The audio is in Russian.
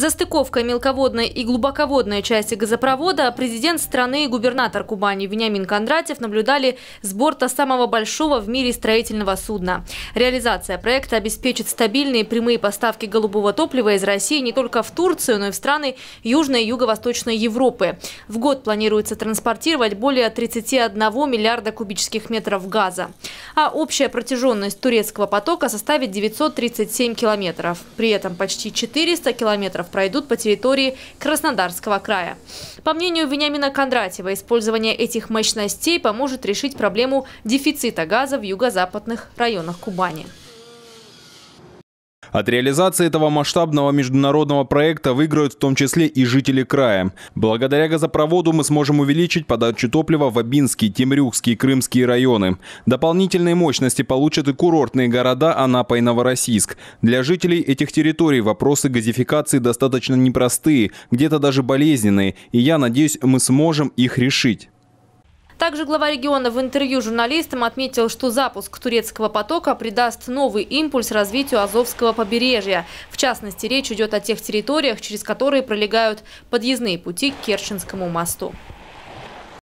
Застыковка мелководной и глубоководной части газопровода президент страны и губернатор Кубани Вениамин Кондратьев наблюдали с борта самого большого в мире строительного судна. Реализация проекта обеспечит стабильные прямые поставки голубого топлива из России не только в Турцию, но и в страны Южной и Юго-Восточной Европы. В год планируется транспортировать более 31 миллиарда кубических метров газа. А общая протяженность Турецкого потока составит 937 километров. При этом почти 400 километров пройдут по территории Краснодарского края. По мнению Вениамина Кондратьева, использование этих мощностей поможет решить проблему дефицита газа в юго-западных районах Кубани. От реализации этого масштабного международного проекта выиграют в том числе и жители края. Благодаря газопроводу мы сможем увеличить подачу топлива в Абинский, Темрюкский и Крымский районы. Дополнительные мощности получат и курортные города Анапа и Новороссийск. Для жителей этих территорий вопросы газификации достаточно непростые, где-то даже болезненные, и я надеюсь, мы сможем их решить. Также глава региона в интервью журналистам отметил, что запуск Турецкого потока придаст новый импульс развитию Азовского побережья. В частности, речь идет о тех территориях, через которые пролегают подъездные пути к Керченскому мосту.